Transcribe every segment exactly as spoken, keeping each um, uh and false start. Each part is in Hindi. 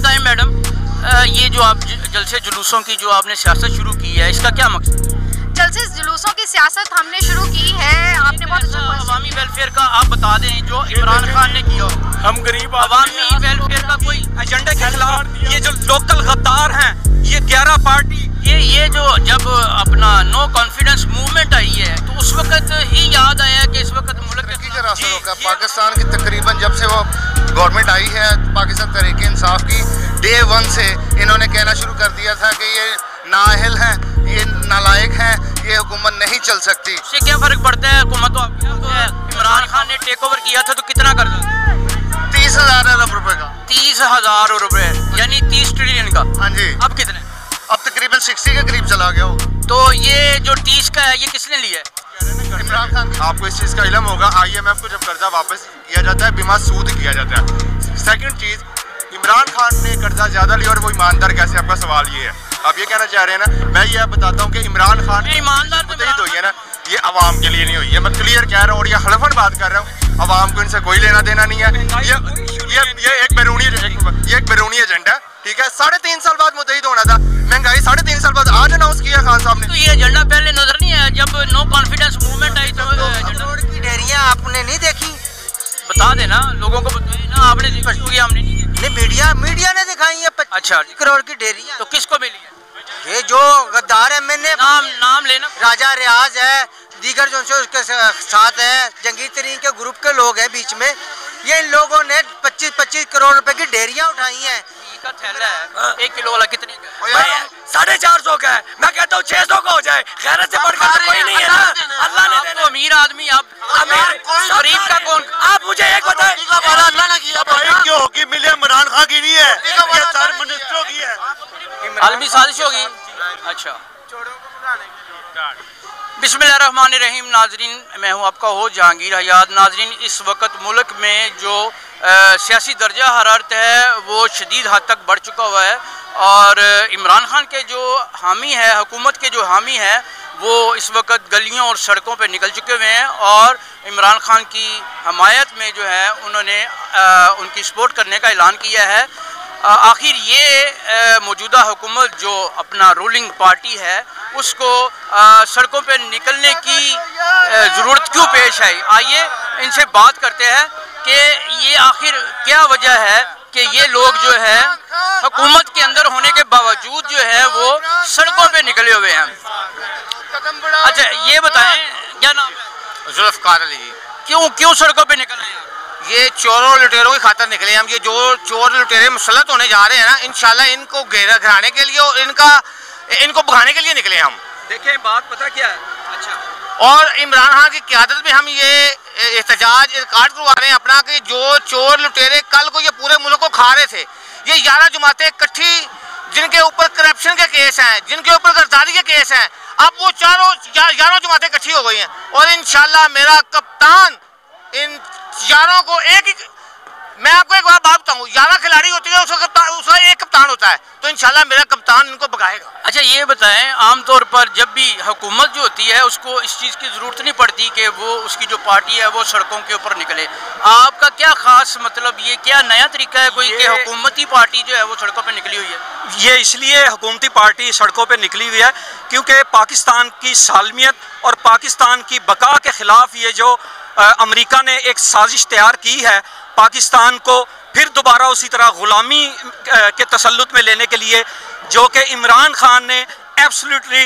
बताएं मैडम, ये जो आप जलसे जुलूसों की जो आपने सियासत शुरू की है, इसका क्या मकसद? जलसे जुलूसों की सियासत हमने शुरू की है, आपने बहुत अच्छा अवामी वेलफेयर का आप बता दें जो इमरान खान ने किया। हम गरीब अवामी वेलफेयर का कोई एजेंडा के खिलाफ ये जो लोकल गद्दार हैं, ये ग्यारह पार्टी ये ये जो जब अपना नो कॉन्फिडेंस मूवमेंट आई है तो उस वक्त ही याद आया कि इस वक्त मुल्क के रास्ते होगा। पाकिस्तान की तकरीबन जब से वो गवर्नमेंट आई है पाकिस्तान तहरीक इंसाफ की, डे वन से इन्होंने कहना शुरू कर दिया था कि ये नाअहल हैं, ये नालायक हैं, ये हुकूमत नहीं चल सकती। इससे क्या फ़र्क पड़ता है? हुकूमत तो इमरान खान ने टेक ओवर किया था तो कितना कर दिया? तीस हज़ार अरब रुपये का। तीस हज़ार रुपये यानी तीस ट्रिलियन का। हाँ जी। अब कितने? अब तकरीबन सिक्सटी के करीब चला गया होगा। तो ये जो तीस का है ये किसने लिया है? इमरान खान। आपको इस चीज़ का इलम होगा आई एम एफ को जब कर्जा वापस किया जाता है बिना सूद किया जाता है। सेकंड चीज़, इमरान खान ने कर्जा ज़्यादा लिया और वो ईमानदार कैसे, आपका सवाल ये है। आप ये कहना चाह रहे हैं ना, मैं ये बताता हूँ कि इमरान खान ईमानदार तो हुई है ना, ये आवाम के लिए नहीं हुई है। मैं क्लियर कह रहा हूँ और ये हलफन बात कर रहा हूँ, आवाम को इनसे कोई लेना देना नहीं है। ये ये ये एक बैरूनी ये एक बैरूनी एजेंडा, ठीक है। साढ़े तीन साल बाद मुतहिद होना था, महंगाई साढ़े तीन साल बाद आज अनाउंस किया खान साहब ने। तो ये एजेंडा पहले नजर नहीं आया जब नो कॉन्फिडेंस मूवमेंट आई तो की डेरियाँ आपने नहीं देखी? बता देना लोगों को, बताए ना आपने देखी, हमने नहीं देखी। नहीं, मीडिया मीडिया ने दिखाई है। अच्छा, करोड़ की डेरियाँ तो किसको मिली है? ये जो गद्दार है, मैंने नाम नाम लेना, राजा रियाज है, दीगर जो उसके साथ है, जहांगीर तरीन के ग्रुप के लोग हैं बीच में, ये इन लोगों ने पच्चीस पच्चीस करोड़ रुपए की डेरियाँ उठाई हैं। का थैला है एक किलो वाला कितने का? साढ़े चार सौ का है। मैं कहता हूँ छह सौ का हो जाए, खैरत से बढ़कर कोई नहीं है ना। अल्लाह ने देना, अमीर आदमी आप, अमीर गरीब का कौन? आप मुझे एक बताएं, अल्लाह ने किया भाई, क्यों होगी? मिले इमरान खान की नहीं है, ये चार मिनिस्टरों की है, आलमी साजिश होगी। अच्छा, बिस्मिल्लाहिर्रहमानिर्रहीम। नाजरीन, मैं हूँ आपका हो जहांगीर हयात। नाजरीन, इस वक्त मुल्क में जो सियासी दर्जा हरारत है वो शदीद हद तक बढ़ चुका हुआ है और इमरान खान के जो हामी है, हुकूमत के जो हामी हैं, वो इस वक्त गलियों और सड़कों पे निकल चुके हुए हैं और इमरान खान की हमायत में जो है उन्होंने आ, उनकी सपोर्ट करने का ऐलान किया है। आखिर ये मौजूदा हुकूमत जो अपना रूलिंग पार्टी है उसको आ, सड़कों पे निकलने की ज़रूरत क्यों पेश आई? आइए इनसे बात करते हैं कि ये आखिर क्या वजह है कि ये लोग जो है हुकूमत के अंदर होने के बावजूद जो है वो सड़कों पे निकले हुए हैं। अच्छा, ये बताएं, क्या नाम है? जुल्फकार अली। क्यों क्यों सड़कों पे निकल रहे हैं? ये चोरों लुटेरों की खातर निकले हम। ये जो चोर लुटेरे मुसलत होने जा रहे हैं ना, इंशाल्लाह इनको घेरा घिराने के लिए और इनका इनको भगाने के लिए निकले हम। देखें, बात पता क्या है? अच्छा, और इमरान खान की क़यादत में हम ये एहतजाज कार्ड करवा रहे हैं अपना कि जो चोर लुटेरे कल को ये पूरे मुल्क को खा रहे थे, ये ग्यारह जमातें इकट्ठी जिनके ऊपर करप्शन के केस हैं, जिनके ऊपर गर्दारी के केस हैं, अब वो चारों ग्यारह जमातें इकट्ठी हो गई हैं और इंशाल्लाह मेरा कप्तान इन ग्यारह को एक ही, मैं आपको एक बात बात बताऊँ, ग्यारह खिलाड़ी होती है, उसका कप्तान, उसका एक कप्तान होता है, तो इंशाल्लाह मेरा कप्तान इनको भगाएगा। अच्छा, ये बताएं, आमतौर पर जब भी हुकूमत जो होती है उसको इस चीज़ की ज़रूरत नहीं पड़ती कि वो उसकी जो पार्टी है वो सड़कों के ऊपर निकले। आपका क्या खास मतलब, ये क्या नया तरीका है कोई कि हुकूमती पार्टी जो है वो सड़कों पर निकली हुई है? ये इसलिए हुकूमती पार्टी सड़कों पर निकली हुई है क्योंकि पाकिस्तान की सालमियत और पाकिस्तान की बका के ख़िलाफ़ ये जो अमेरिका ने एक साजिश तैयार की है पाकिस्तान को फिर दोबारा उसी तरह ग़ुलामी के तसल्लुत में लेने के लिए, जो कि इमरान खान ने एब्सोल्युटली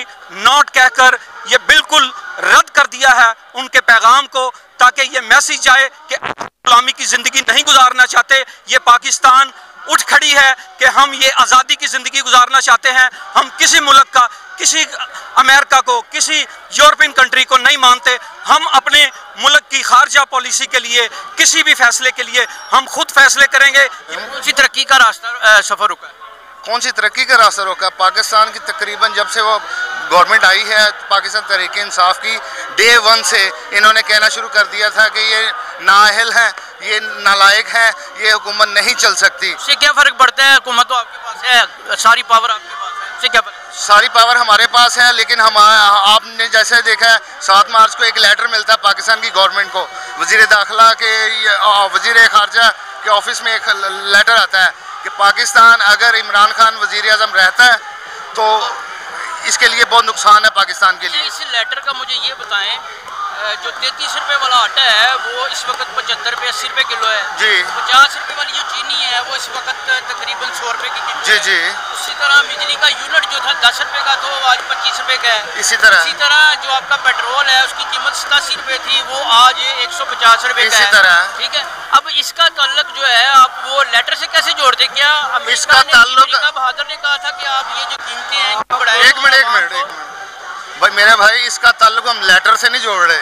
नॉट कहकर ये बिल्कुल रद्द कर दिया है उनके पैगाम को, ताकि ये मैसेज जाए कि ग़ुलामी की ज़िंदगी नहीं गुजारना चाहते, ये पाकिस्तान उठ खड़ी है कि हम ये आज़ादी की ज़िंदगी गुजारना चाहते हैं, हम किसी मुल्क का, किसी अमेरिका को, किसी यूरोपियन कंट्री को नहीं मानते, हम अपने मुल्क की खारजा पॉलिसी के लिए, किसी भी फैसले के लिए हम खुद फैसले करेंगे। कौन सी तरक्की का रास्ता सफ़र रुका है? कौन सी तरक्की का रास्ता रोका? पाकिस्तान की तकरीबन जब से वो गवर्नमेंट आई है पाकिस्तान तहरीक इंसाफ की, डे वन से इन्होंने कहना शुरू कर दिया था कि ये नाअहल हैं, ये नालायक हैं, ये हुकूमत नहीं चल सकती। इससे क्या फ़र्क पड़ता है? हुकूमत तो आपके पास है, सारी पावर आपके पास है, इससे क्या फ़र्क? सारी पावर हमारे पास है, लेकिन हम, आपने जैसे देखा है सात मार्च को एक लेटर मिलता है पाकिस्तान की गवर्नमेंट को, वज़ीर दाखिला के, वज़ीर ख़ारजा के ऑफिस में एक लेटर आता है कि पाकिस्तान अगर इमरान खान वजीर आजम रहता है तो इसके लिए बहुत नुकसान है पाकिस्तान के लिए। इस लेटर का मुझे ये बताएं, जो तैंतीस रुपये वाला आटा है वो इस वक्त पचहत्तर रुपये अस्सी रुपये किलो है जी, पचास रुपये वाली जो चीनी है वो इस वक्त तकरीबन सौ रुपये की किलो जी जी, उसी तरह बिजली का यूनिट जो था दस रुपये का तो आज पच्चीस रुपये का है, इसी तरह इसी तरह जो आपका पेट्रोल है उसकी कीमत सतासी रुपये थी वो आज एक सौ पचास रुपये का है, ठीक है। अब इसका ताल्लुक जो है आप वो लेटर से कैसे जोड़ते? क्या इसका ताल्लुक बहादुर ने कहा था कि आप ये जो कीमतें हैं, एक मिनट एक मिनट भाई मेरे भाई, इसका ताल्लुक हम लेटर से नहीं जोड़ रहे।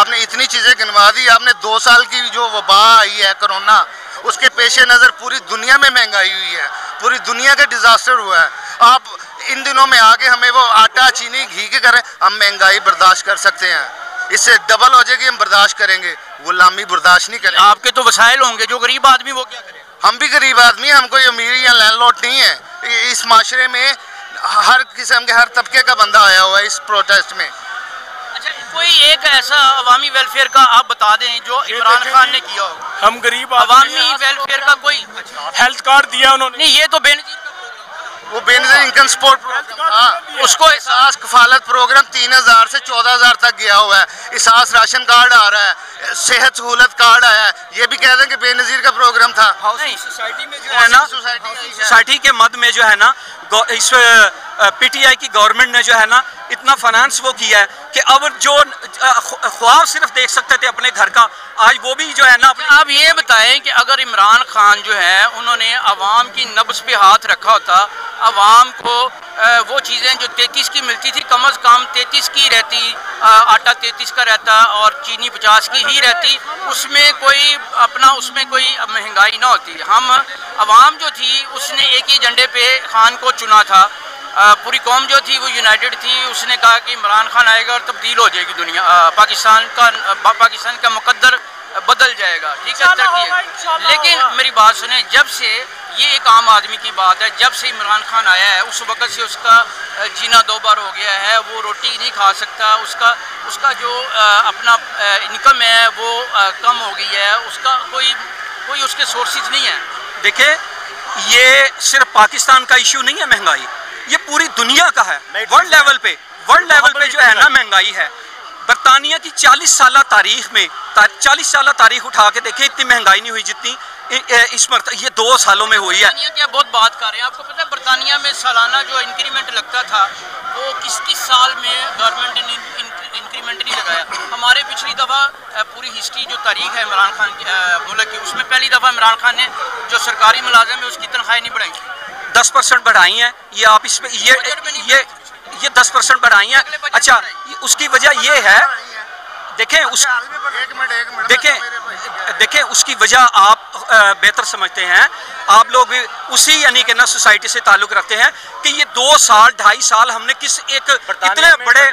आपने इतनी चीज़ें गिनवा दी, आपने दो साल की जो वबा आई है कोरोना, उसके पेश नज़र पूरी दुनिया में महंगाई हुई है, पूरी दुनिया के डिज़ास्टर हुआ है। आप इन दिनों में आके हमें वो आटा चीनी घी के करें, हम महंगाई बर्दाश्त कर सकते हैं, इससे डबल हो जाएगी हम बर्दाश्त करेंगे, गुलामी बर्दाश्त नहीं करेंगे। आपके तो वसाइल होंगे, जो गरीब आदमी वो क्या करे? हम भी गरीब आदमी, हम कोई अमीर या लैंडलॉर्ड नहीं है। इस माशरे में हर किस्म के हर तबके का बंदा आया हुआ है इस प्रोटेस्ट में। अच्छा, कोई एक ऐसा अवामी वेलफेयर का आप बता दें जो इमरान खान ने किया हो? हम गरीब अवामी वेलफेयर का कोई हेल्थ कार्ड दिया उन्होंने नहीं, ये तो बेनजीर वो बेनजीर इनकम सपोर्ट प्रोग्राम, उसको एहसास कफालत प्रोग्राम तीन हज़ार से चौदह हज़ार तक गया हुआ है, एहसास राशन कार्ड आ रहा है, सेहत सहूलत कार्ड आया है, ये भी कह दें कि बेनजीर का प्रोग्राम था। हाउसिंग सोसाइटी में जो है ना, सोसाइटी के मद में जो है ना, इस पीटीआई की गवर्नमेंट ने जो है ना इतना फाइनेंस वो किया है कि अब जो ख्वाब सिर्फ देख सकते थे अपने घर का, आज वो भी जो है ना। आप ये बताएं कि अगर इमरान खान जो है उन्होंने आवाम की नब्ज पे हाथ रखा होता, आवाम को वो चीज़ें जो तैंतीस की मिलती थी कम अज़ कम तैंतीस की रहती, आटा तैंतीस का रहता और चीनी पचास की ही रहती, उसमें कोई अपना उसमें कोई महंगाई ना होती। हम आवाम जो थी उसने एक ही एजेंडे पे खान को चुना था, पूरी कौम जो थी वो यूनाइटेड थी, उसने कहा कि इमरान खान आएगा और तब्दील हो जाएगी दुनिया, पाकिस्तान का पाकिस्तान का मुकद्दर बदल जाएगा, ठीक है, तरक्की। लेकिन मेरी बात सुने, जब से ये एक आम आदमी की बात है, जब से इमरान खान आया है उस वक़्त से उसका जीना दो बार हो गया है, वो रोटी नहीं खा सकता, उसका उसका जो अपना इनकम है वो कम हो गई है, उसका कोई कोई उसके सोर्सेज नहीं है। देखे, ये सिर्फ पाकिस्तान का इशू नहीं है महंगाई, ये पूरी दुनिया का है, वर्ल्ड लेवल पे वर्ल्ड लेवल पे जो है ना महंगाई है। बरतानिया की चालीस साल तारीख में चालीस साल तारीख उठा के देखें, इतनी महंगाई नहीं हुई जितनी इस मरतबा ये दो सालों में हुई है। क्या बहुत बात कर रहे हैं, आपको पता है बरतानिया में सालाना जो इंक्रीमेंट लगता था वो किस किस साल में गवर्नमेंट ने इंक्रीमेंट नहीं लगाया। हमारे पिछली दफ़ा पूरी हिस्ट्री जो तारीख है इमरान खान की मुल्क की, उसमें पहली दफ़ा इमरान खान ने जो सरकारी मुलाजिम है उसकी तनख्वाही नहीं बढ़ाई, दस परसेंट बढ़ाई हैं। ये आप इसमें ये ये ये दस परसेंट बढ़ाई हैं। अच्छा, उसकी वजह ये है, देखें उस देखें देखें उसकी वजह आप बेहतर समझते हैं, आप लोग भी उसी यानी कि ना सोसाइटी से ताल्लुक़ रखते हैं कि ये दो साल ढाई साल हमने किस एक इतने बड़े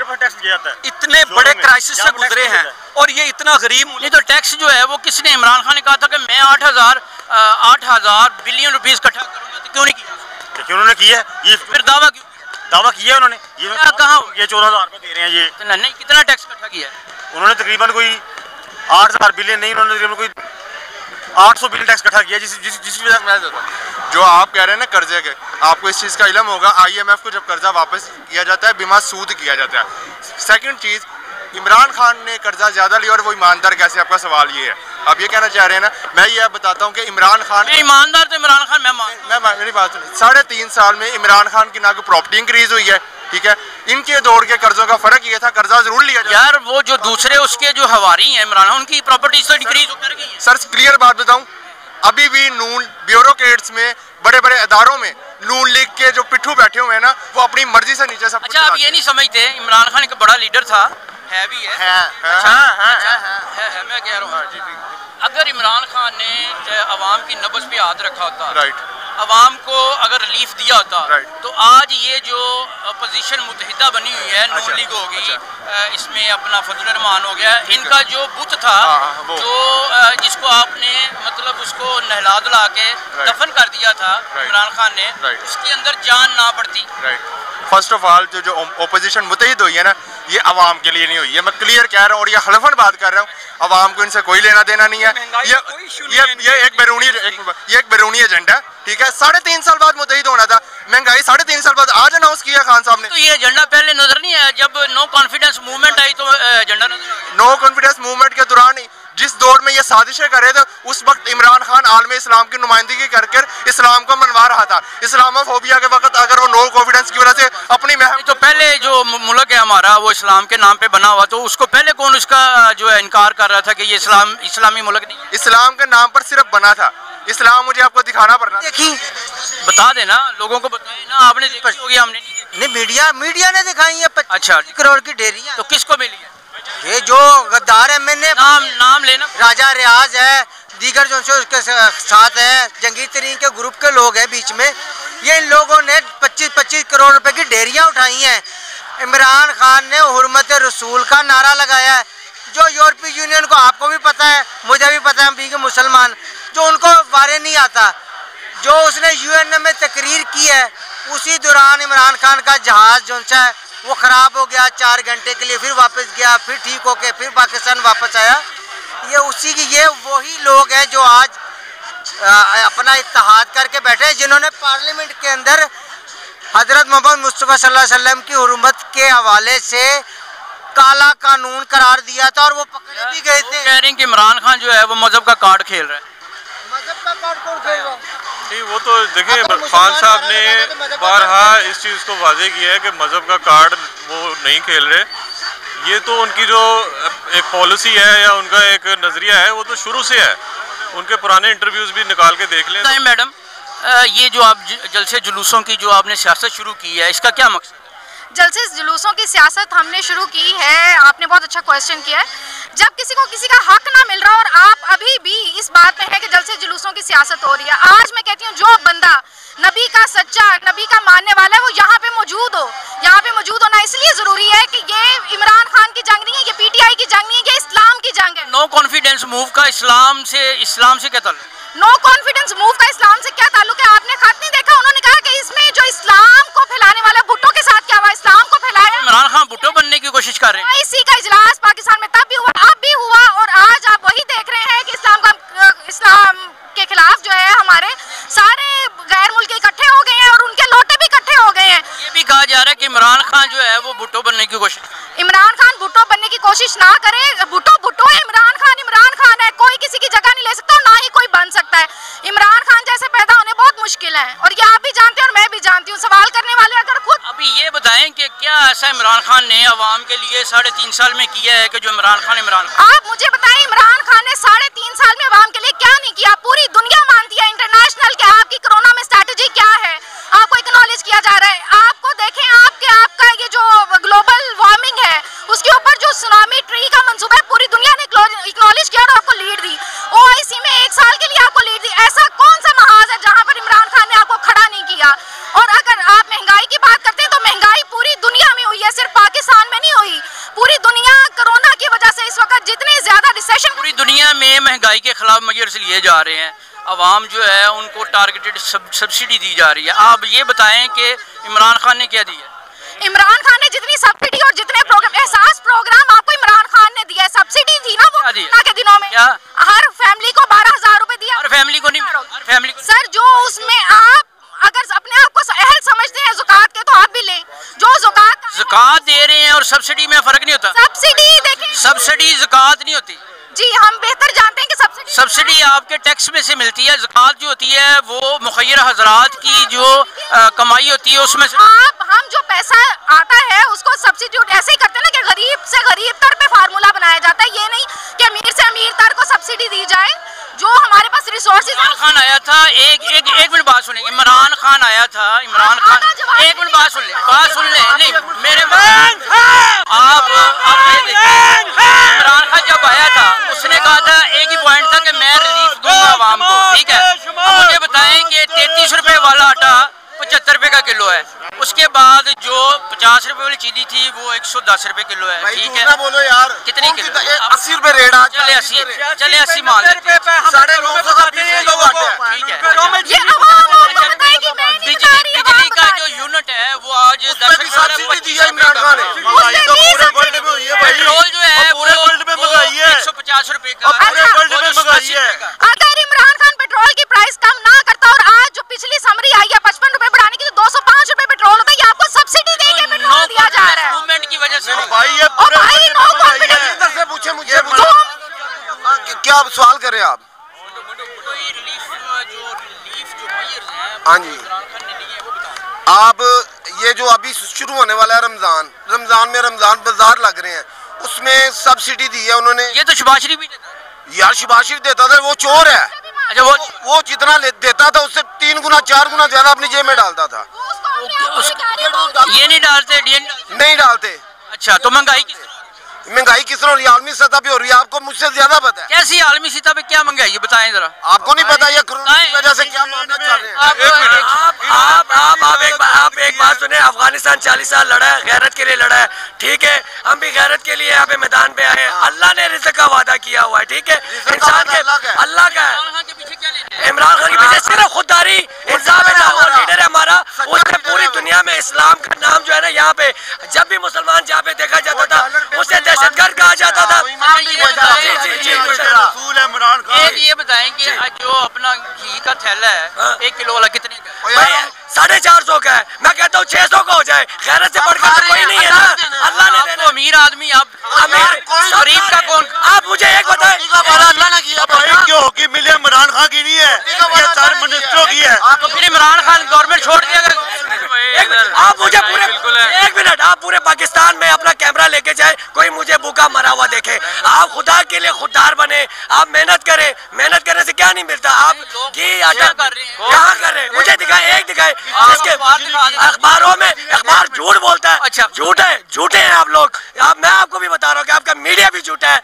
इतने बड़े क्राइसिस से गुजरे हैं और ये इतना गरीब। नहीं तो टैक्स जो है वो किसने, इमरान खान ने कहा था कि मैं आठ हज़ार आठ हज़ार बिलियन रुपीज़ इकट्ठा करूँगा, तो क्यों नहीं किया? क्यों उन्होंने किया ये फिर दावा क्यों दावा किया उन्होंने? ये कहाँ ये चौदह हज़ार रुपये दे रहे हैं, ये नहीं कितना टैक्स इकट्ठा किया है उन्होंने? तकरीबन कोई आठ हज़ार बिलियन नहीं, उन्होंने तकरीबन कोई आठ सौ बिलियन टैक्स इकट्ठा किया, जिस जिस जिसकी वजह से जो आप कह रहे हैं ना कर्जे के, आपको इस चीज़ का इलम होगा आईएमएफ को जब कर्जा वापस किया जाता है बिना सूद किया जाता है। सेकंड चीज़, इमरान खान ने कर्जा ज़्यादा लिया और वो ईमानदार कैसे, आपका सवाल ये है। आप ये कहना चाह रहे हैं ना, मैं ये बताता हूँ कि इमरान खान ईमानदार, तो इमरान खान मैं मैं मेरी बात सुन, साढ़े तीन साल में इमरान खान की ना कोई प्रॉपर्टी इंक्रीज़ हुई है, ठीक है, इनके दौड़ के कर्जों का फर्क ये था, कर्जा जरूर लिया यार, वो जो दूसरे उसके जो हवारी हैं इमरान उनकी प्रॉपर्टीज तो डिक्रीज कर गई है। सर क्लियर बात बताऊं, अभी भी नून ब्यूरोक्रेट्स में बड़े बड़े अदारों में नून लीग के जो पिट्ठू बैठे हुए हैं ना, वो अपनी मर्जी से नीचे सब। अच्छा, आप ये नहीं समझते इमरान खान एक बड़ा लीडर था, है भी है, मैं कह रहा हूँ अगर इमरान खान ने आवाम की नब्ज़ पे हाथ रखा होता, राइट, आवाम को अगर रिलीफ दिया होता, right, तो आज ये जो अपोजिशन मुतहिदा बनी हुई है, नून लीग हो गई, इसमें अपना फजलुर रहमान हो गया, इनका जो बुत था जो जिसको आपने मतलब उसको नहला धुला के right. दफन कर दिया था इमरान right. खान ने right. उसके अंदर जान ना पड़ती। फर्स्ट ऑफ ऑल जो जो अपोजिशन मुतहिद हुई है ना, ये आवाम के लिए नहीं हुई है। मैं क्लियर कह रहा हूँ और ये हलफन बात कर रहा हूँ, आवाम को इनसे कोई लेना देना नहीं है। ये ये ये एक बैरूनी ये एक बैरूनी एजेंडा है, ठीक है। साढ़े तीन साल बाद मुतहिद होना था, महंगाई साढ़े तीन साल बाद आज अनाउंस किया खान साहब ने। तो ये एजेंडा पहले नजर नहीं आया, जब नो कॉन्फिडेंस मूवमेंट आई तो एजेंडा नजर। नो कॉन्फिडेंस मूवमेंट के दौरान ही जिस दौर में ये साजिशें कर रहे थे, उस वक्त इमरान खान आलम इस्लाम की नुमाइंदगी करके इस्लाम को मनवा रहा था। इस्लामोफोबिया के वक्त अगर वो नो कॉन्फिडेंस की वजह से अपनी महम तो पहले जो मुल्क है हमारा वो इस्लाम के नाम पे बना हुआ, तो उसको पहले कौन उसका जो है इनकार कर रहा था कि ये इस्लाम इस्लामी मुल्क नहीं, इस्लाम के नाम पर सिर्फ बना था। इस्लाम मुझे आपको दिखाना पड़ रहा है, बता देना लोगों को, बताए ना आपने देखी होगी। हमने नहीं, मीडिया मीडिया ने दिखाई है। अच्छा, करोड़ की डेयरी तो किसको मिली है? ये जो गद्दार है, मैंने नाम नाम लेना, राजा रियाज है, दीगर जो उसके साथ है, जहांगीर तरीन के ग्रुप के लोग हैं बीच में, ये इन लोगों ने पच्चीस पच्चीस करोड़ रुपए की डेरियां उठाई हैं। इमरान खान ने हुर्मत रसूल का नारा लगाया है, जो यूरोपीय यूनियन को आपको भी पता है, मुझे भी पता है, हम भी मुसलमान, जो उनको बारे नहीं आता। जो उसने यूएन में तकरीर की है, उसी दौरान इमरान खान का जहाज़ जो है वो ख़राब हो गया चार घंटे के लिए, फिर वापस गया, फिर ठीक हो के फिर पाकिस्तान वापस आया। ये उसी की ये वही लोग हैं जो आज आ, अपना इत्तेहाद करके बैठे हैं, जिन्होंने पार्लियामेंट के अंदर हज़रत मोहम्मद मुस्तफ़ा सल्लल्लाहु अलैहि वसल्लम की हुर्मत के हवाले से काला कानून करार दिया था और वो पकड़े भी गए थे। कह रहे हैं कि इमरान खान जो है वो मजहब का कार्ड खेल रहा है। मजहब का कार्ड कौन खेल रहा है? नहीं, वो तो देखिए खान साहब ने बारहा इस चीज़ को वाजे किया है कि मज़हब का कार्ड वो नहीं खेल रहे। ये तो उनकी जो एक पॉलिसी है या उनका एक नज़रिया है वो तो शुरू से है, उनके पुराने इंटरव्यूज़ भी निकाल के देख लें। नहीं मैडम, ये जो आप जलसे जुलूसों की जो आपने सियासत शुरू की है, इसका क्या मकसद? जलसे जुलूसों की सियासत हमने शुरू की है, आपने बहुत अच्छा क्वेश्चन किया है। जब किसी को किसी का हक ना मिल रहा और आप अभी भी इस बात पे है कि जलसे जुलूसों की सियासत हो रही है। आज मैं कहती हूँ जो बंदा नबी का सच्चा, नबी का मानने वाला है, वो यहाँ पे मौजूद हो। यहाँ पे मौजूद होना इसलिए ज़रूरी है कि ये इमरान खान की जंग नहीं है, ये पीटीआई की जंग नहीं है, ये इस्लाम की जंग है। नो कॉन्फिडेंस मूव का इस्लाम से इस्लाम से क्या ताल्लुक? नो कॉन्फिडेंस मूव का इस्लाम से क्या ताल्लुक है? आपने खत नहीं देखा? उन्होंने कहा कि इसमें जो इस्लाम को फैलाने वाला भुट्टो के साथ क्या हुआ? इस्लाम को फैलाया, इमरान खान भुट्टो बनने की कोशिश कर रहे हैं। इसी का इजलास पाकिस्तान में तब भी हुआ, अब भी हुआ, और आज आप वही देख रहे हैं कि इस्लाम का इस्लाम के खिलाफ जो है हमारे सारे गैर मुल्की इकट्ठे हो गए हैं और उनके लोटे भी इकट्ठे हो गए हैं। ये भी कहा जा रहा है कि इमरान खान जो है वो भुट्टो बनने की कोशिश, इमरान खान भुट्टो बनने की कोशिश ना करे। भुट्टो भुट्टो है, इमरान खान इमरान खान है, कोई किसी की जगह नहीं ले सकता और ना ही कोई बन सकता है। इमरान खान जैसे पैदा होने बहुत मुश्किल है और ये आप भी जानते हैं और मैं भी जानती हूँ। सवाल करने वाले अगर खुद अभी ये बताएं कि क्या ऐसा इमरान खान ने आवाम के लिए साढ़े तीन साल में किया है कि जो इमरान खान इमरान खान आप मुझे बताएं, इमरान खान ने साढ़े तीन साल में आवाम के लिए क्या नहीं किया? पूरी दुनिया मानती है इंटरनेशनल के आपकी कोरोना में स्ट्रेटेजी क्या है, आपको एक्नॉलेज किया जा रहा है। आपको देखें, आपके आपका ये जो ग्लोबल वार्मिंग है उसके ऊपर जो सुनामी ट्री का मंसूबा है, पूरी दुनिया ने एक्नॉलेज किया और आपको लीड दी। ओआईसी में एक साल के लिए आपको लीड दी। ऐसा कौन सा महाज है जहाँ पर इमरान खान ने आपको खड़ा नहीं किया? और अगर आप महंगाई की बात करते हैं तो महंगाई पूरी दुनिया में हुई है, सिर्फ पाकिस्तान में नहीं हुई। पूरी दुनिया कोरोना की वजह से इस वक्त जितने ज्यादा रिसेशन पूरी दुनिया में महंगाई के खिलाफ मेजर्स लिए जा रहे हैं, आवाम जो है उनको टारगेटेड सब्सिडी दी जा रही है। आप ये बताएं कि इमरान खान ने क्या दिया? इमरान खान ने जितनी सब्सिडी और जितने प्रोग्राम, एहसास प्रोग्राम आपको इमरान खान ने दिया है। सब्सिडी थी ना वो कोरोना के दिनों में, हर फैमिली को बारह हजार रुपए दिया। हर फैमिली को नहीं, हर फैमिली को सर, जो उसमें आप अगर अपने आप को अहल समझते हैं ज़कात के तो आप भी लें। जो ज़कात ज़कात दे रहे हैं और सब्सिडी में फर्क नहीं होता। सब्सिडी देखें, सब्सिडी ज़कात नहीं होती जी, हम बेहतर जानते हैं कि सब्सिडी सब्सिडी आपके टैक्स में से मिलती है। ज़कात जो होती है वो मुखय्यर हज़रात की जो आ, कमाई होती है उसमें से आप हम जो पैसा आता है उसको सब्सिट्यूट ऐसे ही करते हैं ना कि गरीब से गरीब तर पे फार्मूला बनाया जाता है। ये नहीं कि अमीर से अमीर तर को सब्सिडी दी जाए। जो हमारे पास रिसोर्सेज इमरान खान आया था, एक एक एक मिनट बात सुनिए, इमरान खान आया था, इमरान खान एक मिनट बात सुन ले बात सुन ले नहीं मेरे आप इमरान खान जब आया था उसने कहा था, एक ही पॉइंट था कि मैं रिलीफ दूंगा आवाम को, ठीक है। अब मुझे बताएं कि तैतीस रुपए वाला आटा पचहत्तर रुपए का किलो है, उसके बाद जो पचास रुपए वाली चीनी थी वो एक सौ दस रुपए किलो है, ठीक है। बोलो यार कितने किलो? अस्सी रुपए रेट आज चले अस्सी चले अस्सी मान लेते हैं, साढ़े नौ सौ का बीस लोग आते हैं, ठीक है। बिजली का जो यूनिट है वो आज दस रुपए दिया इमरान खान ने। क्या आप सवाल कर रहे हैं आप? हाँ जी, आप ये जो अभी शुरू होने वाला है रमजान, रमजान में रमजान बाजार लग रहे हैं, उसमें सब्सिडी दी है उन्होंने। ये तो शबाज शरीफ भी देता, यार शबाज शरीफ देता था, वो चोर है। अच्छा वो वो जितना देता था उससे तीन गुना चार गुना ज्यादा अपनी जेब में डालता था। ये नहीं डालते, नहीं डालते। अच्छा तो महंगाई महंगाई किस तरह आलमी सतह पे हो रही है आपको मुझसे ज्यादा पता है। कैसी आलमी सतह पे क्या महंगाई है बताएं जरा। आपको नहीं पता ये कोरोना की वजह से क्या मामला चल रहे हैं। आप आप आप आप एक आप एक बात सुने, अफगानिस्तान चालीस साल लड़ा है, गैरत के लिए लड़ा है, ठीक है, हम भी गैरत के लिए यहाँ पे मैदान पे आए हैं। अल्लाह ने रिज़्क़ का वादा किया हुआ है, ठीक है, इंसान के अल्लाह का है। इमरान खान के पीछे सिर्फ खुददारी, इंसाफ लीडर है हमारा, उसने पूरी दुनिया में इस्लाम का नाम जो है ना, यहाँ पे जब भी मुसलमान जहाँ पे देखा जाता था उसे दहशतगर्द कहा जाता था। एक ये बताएं कि जो अपना घी का थैला है एक किलो वाला कितने का है? साढ़े चार सौ का है, मैं कहता हूँ छह सौ का हो जाए। गैरत से बढ़कर कोई नहीं है ना, अल्लाह ने देना। अमीर आदमी आप अमीर, गरीब का कौन? आप मुझे एक बताएं, अल्लाह ने किया क्यों होगी मिले इमरान खान की नहीं है, ये चार मिनिस्टरों की है। इमरान खान गवर्नमेंट छोड़ दिया। आप मुझे पूरे एक मिनट, आप पूरे पाकिस्तान में अपना कैमरा लेके जाए, कोई मुझे भूखा मरा हुआ देखे। आप खुदा के लिए खुददार बने, आप मेहनत करें, मेहनत करने से क्या नहीं मिलता। आप घी आटा कहाँ कर रहे हैं मुझे दिखाए, एक दिखाए। अखबारों में अखबार झूठ बोलता है। अच्छा झूठ है, झूठे हैं आप लोग। आप मैं आपको भी बता रहा हूँ कि आपका मीडिया भी झूठा है।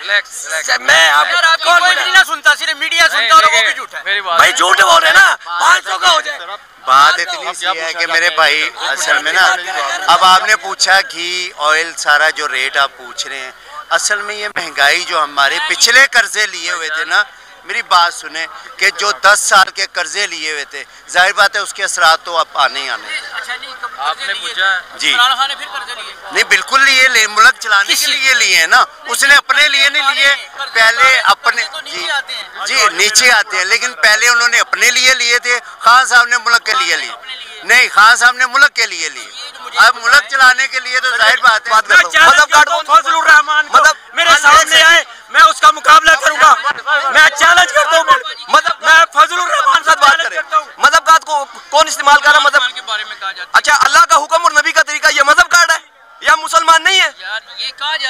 मैं आपको ना सुनता, सिर्फ मीडिया सुनता और वो भी झूठा है। भाई झूठ बोल रहे ना, पाँच सौ का हो जाए। बात इतनी सी है कि मेरे भाई असल में ना, अब आपने पूछा घी ऑयल सारा जो रेट आप पूछ रहे हैं, असल में ये महंगाई जो हमारे पिछले कर्जे लिए हुए थे ना, मेरी बात सुने कि जो दस साल के कर्जे लिए हुए थे, जाहिर बात है उसके असरात तो अब आने ही आने। अच्छा नहीं, आपने पूछा जी फिर कर्जे लिए? नहीं बिल्कुल लिए, मुल्क चलाने के लिए लिए है ना, उसने अपने लिए नहीं लिए। पहले अपने जी जी नीचे आते हैं, लेकिन पहले उन्होंने अपने लिए लिए थे। खान साहब ने मुल्क के लिए लिए नहीं, खान साहब ने मुल्क के लिए लिए, अब मुल्क चलाने के लिए तो जाहिर बात है। मेरे सामने आए, मैं उसका मुकाबला करूंगा, मैं चैलेंज करता हूँ। मतलब मैं फजलुर रहमान साहब बात करता हूँ। मजहब कार्ड को कौन इस्तेमाल कर रहा है? मजहब के बारे में कहा जाता है। अच्छा अल्लाह का हुक्म और नबी का तरीका, ये मजहब कार्ड है या मुसलमान नहीं है?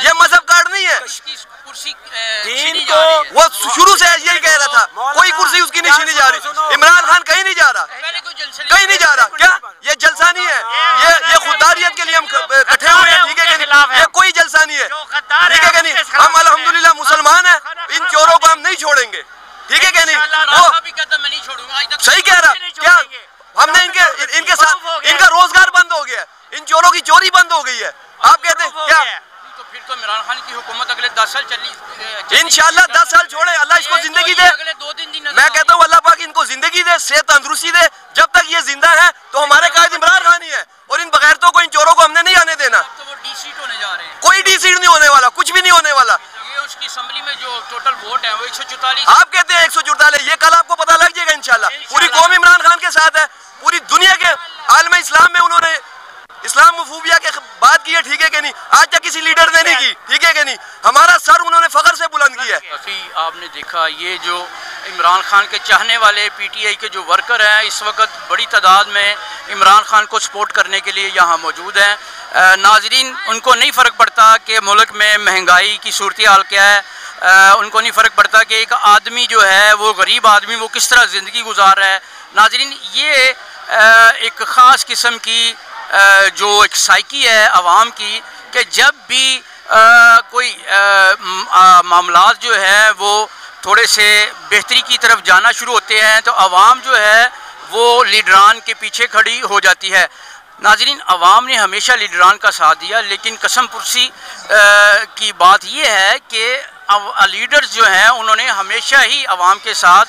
ये मजहब कार्ड नहीं है। वो शुरू से यही कह रहा था, कोई कुर्सी उसकी नहीं छीनी जा रही। इमरान खान कहीं नहीं जा रहा, कहीं नहीं जा रहा। क्या ये जलसा नहीं है? ये ये खुददारियत के लिए हम इकट्ठे हुए हैं, ठीक है, ये कोई जलसा नहीं है, ठीक है कि नहीं? हम अल्हम्दुलिल्लाह मुसलमान है, इन चोरों को हम नहीं छोड़ेंगे, ठीक है कि नहीं? वो सही कह रहा, क्या हमने इनके इनके साथ इनका रोजगार बंद हो गया, इन चोरों की चोरी बंद हो गई है। आप कहते हैं क्या? तो फिर तो इमरान खान की हुकूमत अगले दस साल चली, इंशाल्लाह दस साल छोड़े, अल्लाह इसको जिंदगी दे। अगले दो दिन दिन मैं कहता हूँ अल्लाह पाक इनको जिंदगी दे, सेहत तंदुरुस्ती दे। जब तक ये जिंदा है तो हमारे कायद इमरान खान ही है, और इन बगैरतों को, इन चोरों को हमने नहीं आने देना। कोई डी सीट नहीं होने वाला, कुछ भी नहीं होने वाला। उसकी असेंबली में जो टोटल वोट है वो एक सौ चौतालीस, आप कहते हैं एक सौ चौतालीस। ये कल आपको पता लग जाएगा इंशाल्लाह। पूरी कौम इमरान खान के साथ है, पूरी दुनिया के आलम इस्लाम में उन्होंने इस्लाम मुफूबिया के बात की है, ठीक है कि नहीं? आज तक किसी लीडर ने नहीं की, ठीक है कि नहीं? हमारा सर उन्होंने फखर से बुलंद किया है। आपने देखा ये जो इमरान खान के चाहने वाले पीटीआई के जो वर्कर हैं, इस वक्त बड़ी तादाद में इमरान खान को सपोर्ट करने के लिए यहाँ मौजूद हैं। नाजरीन उनको नहीं फ़र्क पड़ता कि मुल्क में महंगाई की सूरत हाल क्या है, आ, उनको नहीं फ़र्क पड़ता कि एक आदमी जो है वो गरीब आदमी वो किस तरह ज़िंदगी गुजार रहा है। नाजरीन ये आ, एक ख़ास किस्म की आ, जो एक साइकी है आवाम की, कि जब भी आ, कोई मामला जो है वो थोड़े से बेहतरी की तरफ जाना शुरू होते हैं तो आवाम जो है वो लीडरान के पीछे खड़ी हो जाती है। नाजरीन आवाम ने हमेशा लीडरान का साथ दिया, लेकिन कसमपुर्सी की बात ये है कि लीडर्स जो हैं उन्होंने हमेशा ही आवाम के साथ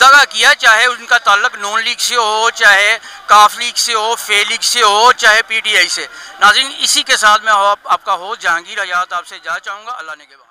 दगा किया, चाहे उनका ताल्लुक नॉन लीग से हो, चाहे काफ लीग से हो, फे लीग से हो, चाहे पीटीआई से। नाजरीन इसी के साथ मैं आपका हो जहांगीर आजाद आपसे जा चाहूँगा। अल्लाह ने के बाद।